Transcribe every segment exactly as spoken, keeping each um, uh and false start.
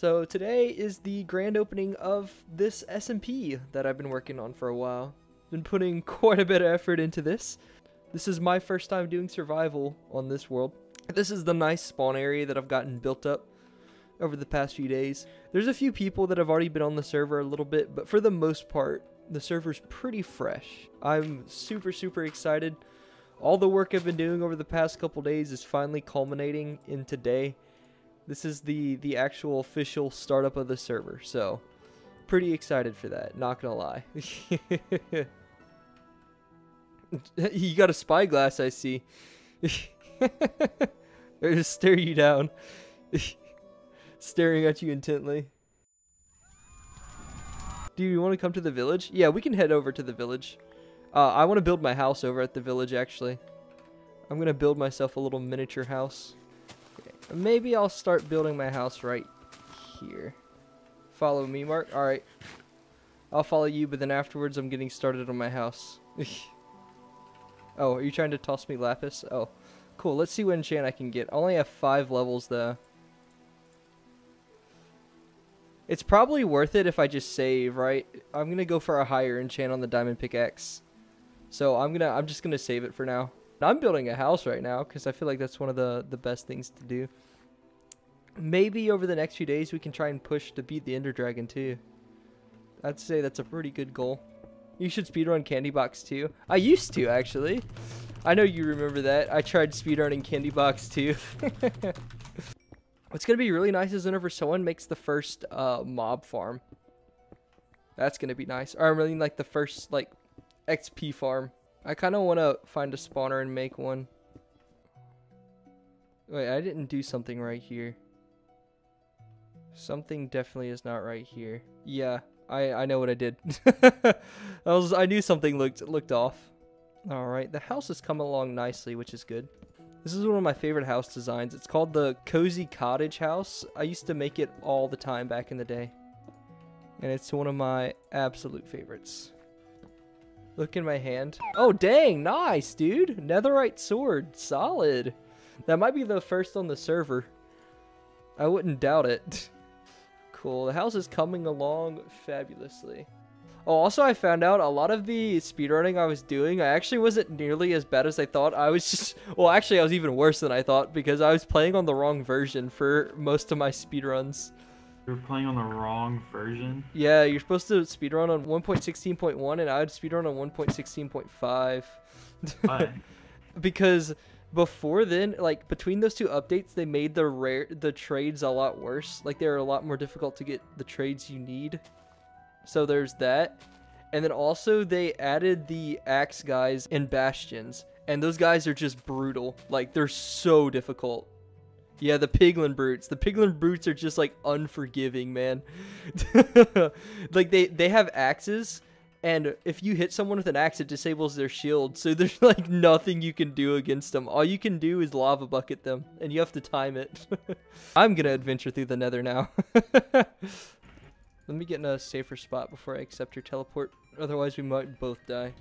So today is the grand opening of this S M P that I've been working on for a while. Been putting quite a bit of effort into this. This is my first time doing survival on this world. This is the nice spawn area that I've gotten built up over the past few days. There's a few people that have already been on the server a little bit, but for the most part, the server's pretty fresh. I'm super, super excited. All the work I've been doing over the past couple days is finally culminating in today. This is the, the actual official startup of the server, so pretty excited for that, not gonna lie. You got a spyglass, I see. They're just staring you down. Staring at you intently. Do you want to come to the village? Yeah, we can head over to the village. Uh, I want to build my house over at the village, actually. I'm going to build myself a little miniature house. Okay. Maybe I'll start building my house right here. Follow me, Mark. All right. I'll follow you, but then afterwards I'm getting started on my house. Oh, are you trying to toss me lapis? Oh, cool. Let's see what enchant I can get. I only have five levels, though. It's probably worth it if I just save, right? I'm going to go for a higher enchant on the diamond pickaxe. So I'm gonna, I'm just going to save it for now. I'm building a house right now because I feel like that's one of the, the best things to do. Maybe over the next few days we can try and push to beat the Ender Dragon too. I'd say that's a pretty good goal. You should speedrun Candy Box two. I used to, actually. I know you remember that. I tried speedrunning Candy Box two. What's going to be really nice is whenever someone makes the first uh, mob farm. That's going to be nice. Or I'm really like the first like X P farm. I kind of want to find a spawner and make one. Wait, I didn't do something right here. Something definitely is not right here. Yeah, I, I know what I did. I, was, I knew something looked, looked off. Alright, the house is coming along nicely, which is good. This is one of my favorite house designs. It's called the Cozy Cottage House. I used to make it all the time back in the day. And it's one of my absolute favorites. Look in my hand. Oh, dang. Nice, dude. Netherite sword. Solid. That might be the first on the server. I wouldn't doubt it. Cool. The house is coming along fabulously. Oh, also, I found out a lot of the speedrunning I was doing, I actually wasn't nearly as bad as I thought. I was just, well, actually, I was even worse than I thought because I was playing on the wrong version for most of my speedruns. You were playing on the wrong version? Yeah, you're supposed to speedrun on one point sixteen point one, and I would speedrun on one point sixteen point five. Why? Because before then, like, between those two updates, they made the rare, the trades a lot worse. Like, they were a lot more difficult to get the trades you need. So there's that. And then also they added the axe guys and bastions. And those guys are just brutal. Like, they're so difficult. Yeah, the piglin brutes. The piglin brutes are just, like, unforgiving, man. Like, they, they have axes. And if you hit someone with an axe, it disables their shield. So there's, like, nothing you can do against them. All you can do is lava bucket them. And you have to time it. I'm going to adventure through the nether now. Let me get in a safer spot before I accept your teleport. Otherwise, we might both die.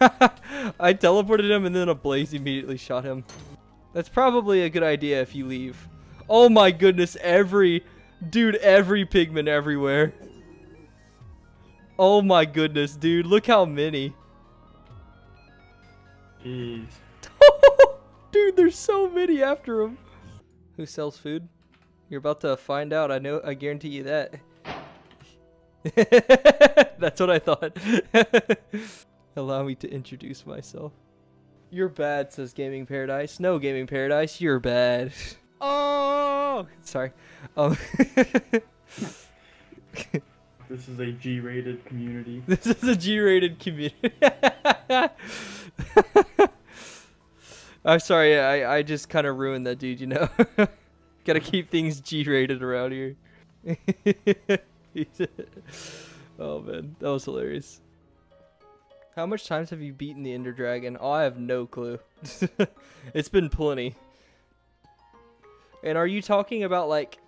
I teleported him and then a blaze immediately shot him. That's probably a good idea if you leave. Oh my goodness, every... Dude, every pigman everywhere. Oh my goodness, dude. Look how many. Jeez. Dude, there's so many after him. Who sells food? You're about to find out. I know. I guarantee you that. That's what I thought. Allow me to introduce myself. You're bad, says Gaming Paradise. No, Gaming Paradise, you're bad. Oh, sorry. Um, this is a G-rated community. This is a G-rated community. I'm sorry. I I just kind of ruined that dude, you know. Gotta keep things G-rated around here. Oh man, that was hilarious. How much times have you beaten the Ender Dragon? Oh, I have no clue. It's been plenty. And are you talking about like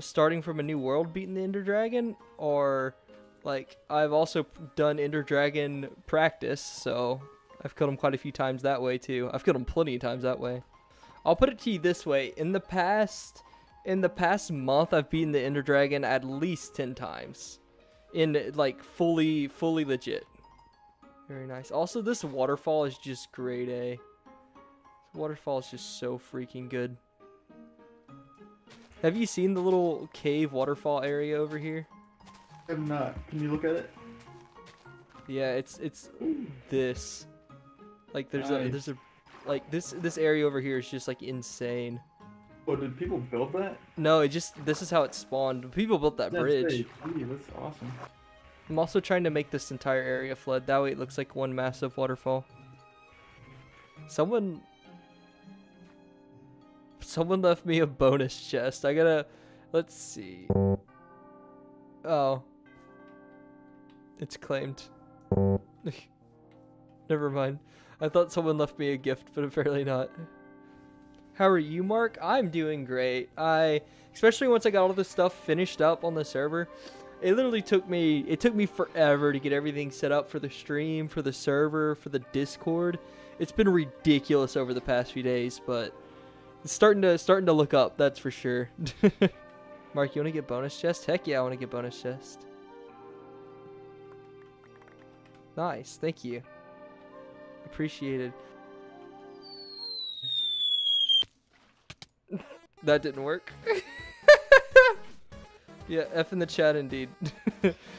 starting from a new world beating the Ender Dragon? Or like I've also done Ender Dragon practice, so I've killed him quite a few times that way too. I've killed him plenty of times that way. I'll put it to you this way. In the past, in the past month, I've beaten the Ender Dragon at least ten times. In, like, fully, fully legit. Very nice. Also, this waterfall is just grade A. This waterfall is just so freaking good. Have you seen the little cave waterfall area over here? I have not. Can you look at it? Yeah, it's it's this. Like there's nice. a there's a like this this area over here is just like insane. Oh, did people build that? No, it just this is how it spawned. People built that that's bridge. Gee, that's awesome. I'm also trying to make this entire area flood. That way it looks like one massive waterfall. Someone Someone left me a bonus chest. I gotta let's see. Oh. It's claimed. Never mind. I thought someone left me a gift, but apparently not. How are you, Mark? I'm doing great. I, especially once I got all of this stuff finished up on the server, it literally took me, it took me forever to get everything set up for the stream, for the server, for the Discord. It's been ridiculous over the past few days, but it's starting to, starting to look up, that's for sure. Mark, you want to get bonus chest? Heck yeah, I want to get bonus chest. Nice, thank you. Appreciated. That didn't work. Yeah, F in the chat indeed.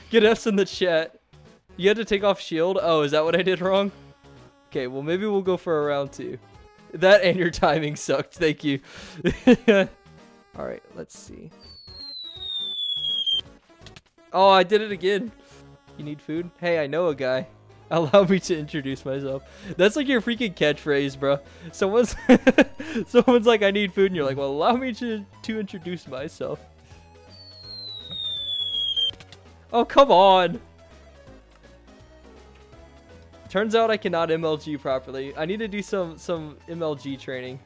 Get F's in the chat. You had to take off shield? Oh, is that what I did wrong? Okay, well maybe we'll go for a round two. That and your timing sucked, thank you. Alright, let's see. Oh, I did it again. You need food? Hey, I know a guy. Allow me to introduce myself. That's like your freaking catchphrase, bro. Someone's, someone's like, I need food, and you're like, well, allow me to, to introduce myself. Oh, come on. Turns out I cannot M L G properly. I need to do some, some M L G training.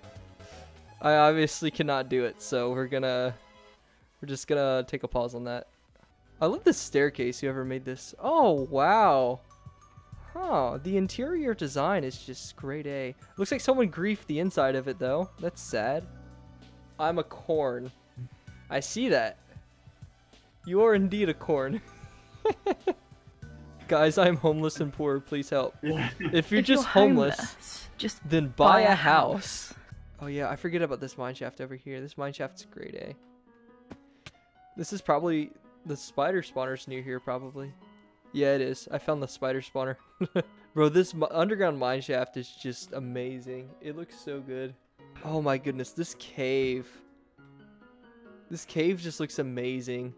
I obviously cannot do it, so we're gonna, we're just gonna take a pause on that. I love this staircase, whoever made this. Oh, wow. Huh, the interior design is just grade A. Looks like someone griefed the inside of it, though. That's sad. I'm a corn. I see that. You are indeed a corn. Guys, I'm homeless and poor. Please help. Yeah. If you're if just you're homeless, homeless just then buy, buy a house. house. Oh, yeah, I forget about this mineshaft over here. This mineshaft's grade A. This is probably... The spider spawner's near here, probably. Yeah, it is. I found the spider spawner. Bro, this underground mineshaft is just amazing. It looks so good. Oh my goodness, this cave. This cave just looks amazing.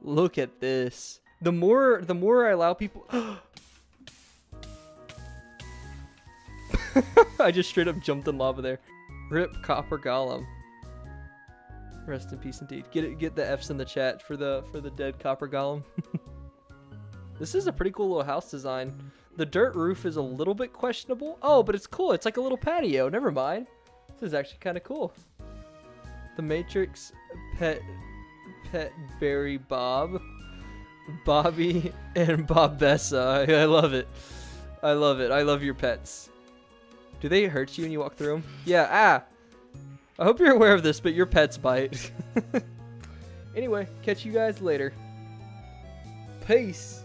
Look at this. The more, the more I allow people... I just straight up jumped in lava there. Rip copper golem. Rest in peace indeed. Get it, get the F's in the chat for the for the dead copper golem. This is a pretty cool little house design. The dirt roof is a little bit questionable. Oh, but it's cool. It's like a little patio. Never mind. This is actually kind of cool. The Matrix pet pet Barry Bob, Bobby, and Bobbessa. I, I love it. I love it. I love your pets. Do they hurt you when you walk through them? Yeah. Ah. I hope you're aware of this, but your pets bite. Anyway, catch you guys later. Peace.